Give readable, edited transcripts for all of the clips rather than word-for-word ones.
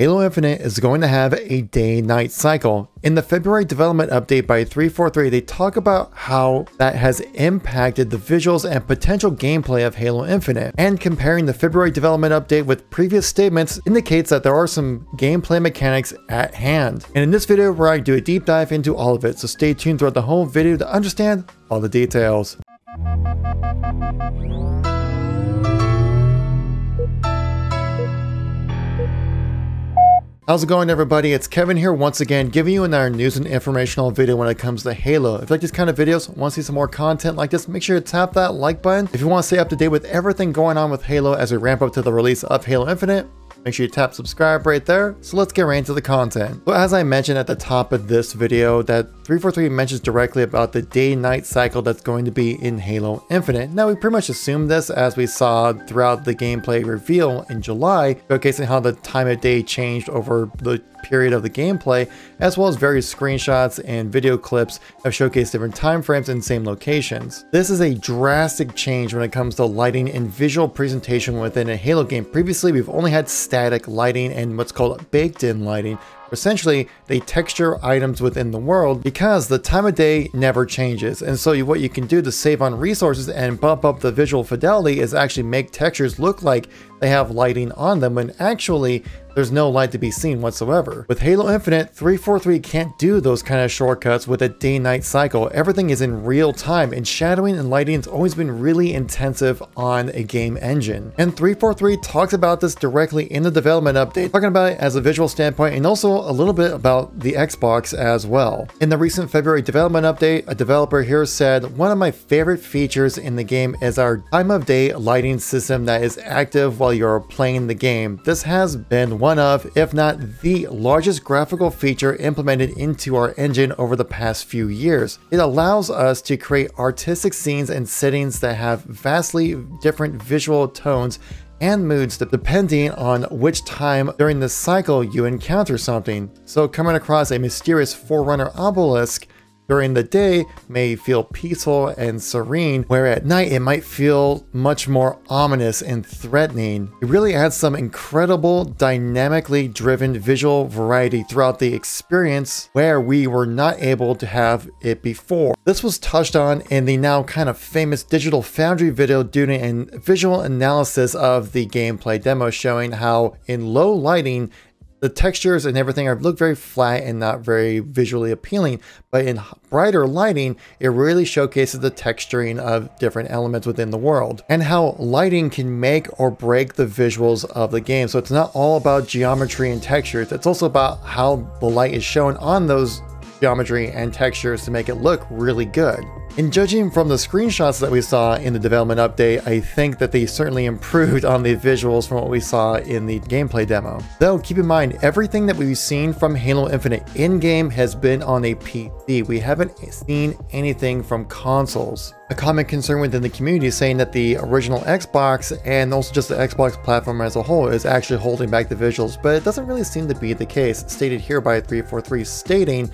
Halo Infinite is going to have a day-night cycle. In the February development update by 343, they talk about how that has impacted the visuals and potential gameplay of Halo Infinite, and comparing the February development update with previous statements indicates that there are some gameplay mechanics at hand. And in this video, we're going to do a deep dive into all of it, so stay tuned throughout the whole video to understand all the details. How's it going, everybody? It's Kevin here once again, giving you another news and informational video when it comes to Halo. If you like these kind of videos, want to see some more content like this, make sure to tap that like button. If you want to stay up to date with everything going on with Halo as we ramp up to the release of Halo Infinite, make sure you tap subscribe right there. So let's get right into the content. So as I mentioned at the top of this video, that 343 mentions directly about the day-night cycle that's going to be in Halo Infinite. Now we pretty much assumed this as we saw throughout the gameplay reveal in July, showcasing how the time of day changed over the period of the gameplay, as well as various screenshots and video clips have showcased different time frames in the same locations. This is a drastic change when it comes to lighting and visual presentation within a Halo game. Previously, we've only had static lighting and what's called baked-in lighting. Essentially, they texture items within the world because the time of day never changes. And so what you can do to save on resources and bump up the visual fidelity is actually make textures look like they have lighting on them when actually there's no light to be seen whatsoever. With Halo Infinite, 343 can't do those kind of shortcuts with a day-night cycle. Everything is in real time, and shadowing and lighting has always been really intensive on a game engine. And 343 talks about this directly in the development update, talking about it as a visual standpoint and also a little bit about the Xbox as well. In the recent February development update, a developer here said, "One of my favorite features in the game is our time of day lighting system that is active while you're playing the game. This has been one of, if not the largest graphical feature implemented into our engine over the past few years. It allows us to create artistic scenes and settings that have vastly different visual tones and moods depending on which time during the cycle you encounter something. So coming across a mysterious Forerunner obelisk during the day may feel peaceful and serene, where at night it might feel much more ominous and threatening. It really adds some incredible dynamically driven visual variety throughout the experience where we were not able to have it before." This was touched on in the now kind of famous Digital Foundry video due to a visual analysis of the gameplay demo, showing how in low lighting, the textures and everything look very flat and not very visually appealing, but in brighter lighting, it really showcases the texturing of different elements within the world and how lighting can make or break the visuals of the game. So it's not all about geometry and textures. It's also about how the light is shown on those geometry and textures to make it look really good. And judging from the screenshots that we saw in the development update, I think that they certainly improved on the visuals from what we saw in the gameplay demo. Though keep in mind, everything that we've seen from Halo Infinite in-game has been on a PC. We haven't seen anything from consoles. A common concern within the community is saying that the original Xbox and also just the Xbox platform as a whole is actually holding back the visuals, but it doesn't really seem to be the case, stated here by 343, stating,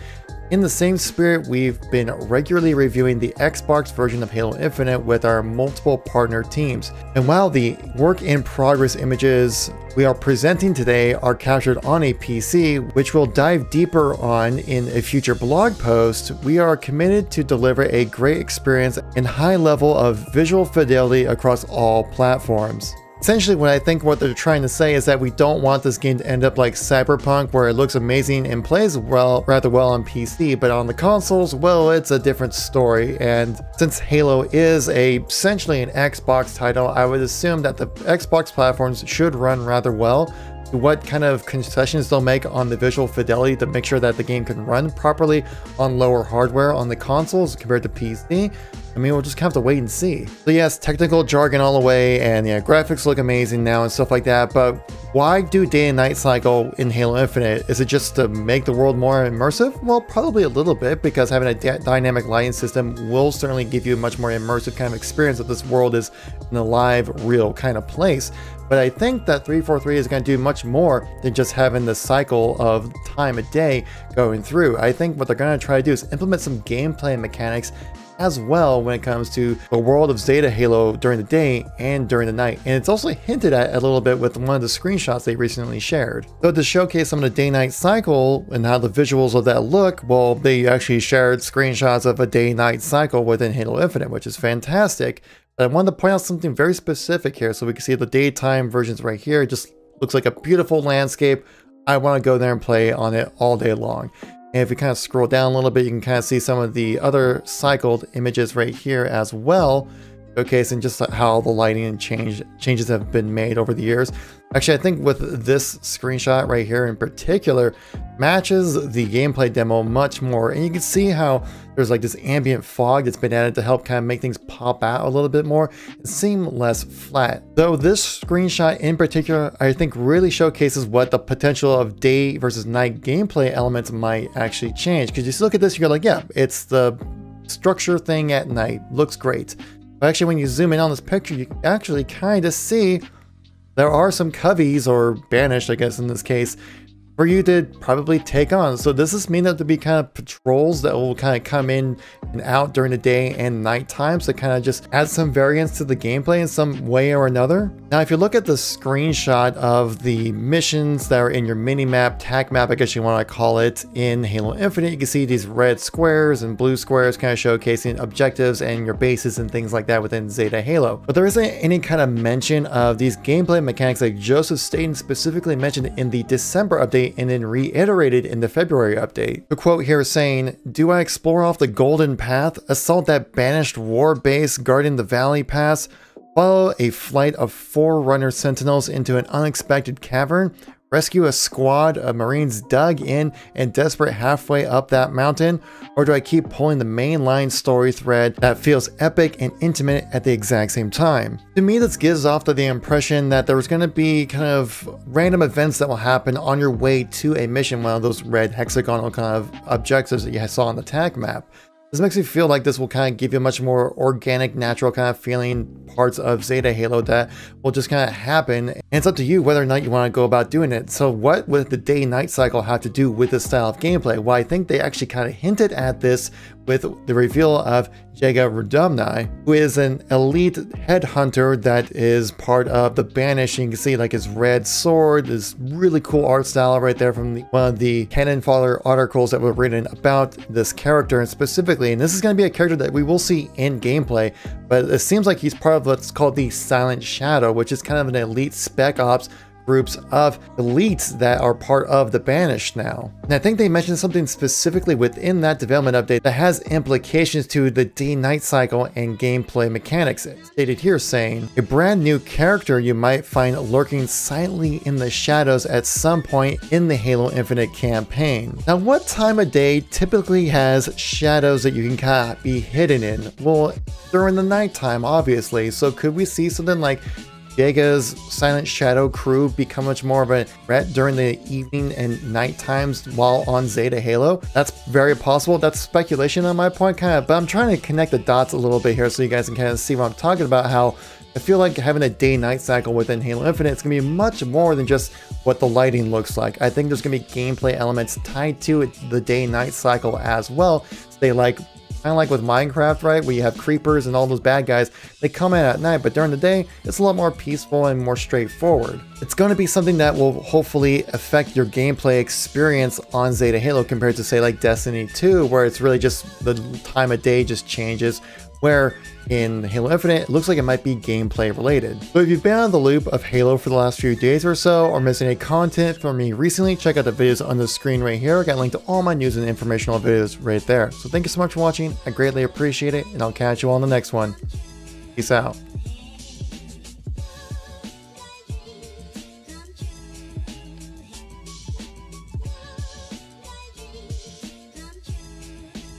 "In the same spirit, we've been regularly reviewing the Xbox version of Halo Infinite with our multiple partner teams. And while the work in progress images we are presenting today are captured on a PC, which we'll dive deeper on in a future blog post, we are committed to deliver a great experience and high level of visual fidelity across all platforms." Essentially, what I think what they're trying to say is that we don't want this game to end up like Cyberpunk, where it looks amazing and plays well, rather well on PC, but on the consoles, well, it's a different story. And since Halo is essentially an Xbox title, I would assume that the Xbox platforms should run rather well. What kind of concessions they'll make on the visual fidelity to make sure that the game can run properly on lower hardware on the consoles compared to PC, I mean, we'll just have to wait and see. So yes, technical jargon all the way, and yeah, graphics look amazing now and stuff like that, but why do day and night cycle in Halo Infinite? Is it just to make the world more immersive? Well, probably a little bit, because having a dynamic lighting system will certainly give you a much more immersive kind of experience that this world is an alive, real kind of place. But I think that 343 is going to do much more than just having the cycle of time of day going through. I think what they're going to try to do is implement some gameplay mechanics as well when it comes to the world of Zeta Halo during the day and during the night. And it's also hinted at a little bit with one of the screenshots they recently shared. So to showcase some of the day-night cycle and how the visuals of that look, well, they actually shared screenshots of a day-night cycle within Halo Infinite, which is fantastic. But I wanted to point out something very specific here. So we can see the daytime versions right here. It just looks like a beautiful landscape. I want to go there and play on it all day long. And if you kind of scroll down a little bit, you can kind of see some of the other cycled images right here as well, showcasing just how the lighting and changes have been made over the years. Actually, I think with this screenshot right here in particular, matches the gameplay demo much more. And you can see how there's like this ambient fog that's been added to help kind of make things pop out a little bit more and seem less flat. Though this screenshot in particular, I think really showcases what the potential of day versus night gameplay elements might actually change. Because you just look at this, you're like, yeah, it's the structure thing at night, looks great. But actually, when you zoom in on this picture, you actually kind of see there are some coveys, or banished, I guess in this case, for you to probably take on. So does this mean that there'll be kind of patrols that will kind of come in and out during the day and night time, so kind of just add some variance to the gameplay in some way or another? Now, if you look at the screenshot of the missions that are in your mini map, tac map, I guess you want to call it, in Halo Infinite, you can see these red squares and blue squares kind of showcasing objectives and your bases and things like that within Zeta Halo. But there isn't any kind of mention of these gameplay mechanics like Joseph Staten specifically mentioned in the December update and then reiterated in the February update. The quote here is saying, "Do I explore off the golden path, assault that banished war base guarding the Valley Pass, follow a flight of Forerunner sentinels into an unexpected cavern, rescue a squad of Marines dug in and desperate halfway up that mountain, or do I keep pulling the mainline story thread that feels epic and intimate at the exact same time?" To me, this gives off the impression that there's going to be kind of random events that will happen on your way to a mission, one of those red hexagonal kind of objectives that you saw on the tag map. This makes me feel like this will kind of give you much more organic, natural kind of feeling parts of Zeta Halo that will just kind of happen. And it's up to you whether or not you want to go about doing it. So what would the day-night cycle have to do with this style of gameplay? Well, I think they actually kind of hinted at this with the reveal of Jega 'Rdomnai, who is an elite headhunter that is part of the Banished. You can see like his red sword, this really cool art style right there from one of the Cannon Fodder articles that were written about this character and specifically. And this is going to be a character that we will see in gameplay, but it seems like he's part of what's called the Silent Shadow, which is kind of an elite spec ops groups of elites that are part of the Banished now. And I think they mentioned something specifically within that development update that has implications to the day-night cycle and gameplay mechanics. It's stated here saying, "A brand new character you might find lurking silently in the shadows at some point in the Halo Infinite campaign." Now, what time of day typically has shadows that you can kind of be hidden in? Well, during the nighttime, obviously. So could we see something like Jega's Silent Shadow crew become much more of a threat during the evening and night times while on Zeta Halo? That's very possible. That's speculation on my point, kind of, but I'm trying to connect the dots a little bit here so you guys can kind of see what I'm talking about, how I feel like having a day-night cycle within Halo Infinite, it's going to be much more than just what the lighting looks like. I think there's going to be gameplay elements tied to it, the day-night cycle as well. So they like, kind of like with Minecraft, right, where you have creepers and all those bad guys, they come in at night, but during the day, it's a lot more peaceful and more straightforward. It's going to be something that will hopefully affect your gameplay experience on Zeta Halo compared to, say, like Destiny 2, where it's really just the time of day just changes, where in Halo Infinite, it looks like it might be gameplay related. So if you've been on the loop of Halo for the last few days or so, or missed any content from me recently, check out the videos on the screen right here. I got linked to all my news and informational videos right there. So thank you so much for watching. I greatly appreciate it, and I'll catch you all in the next one. Peace out.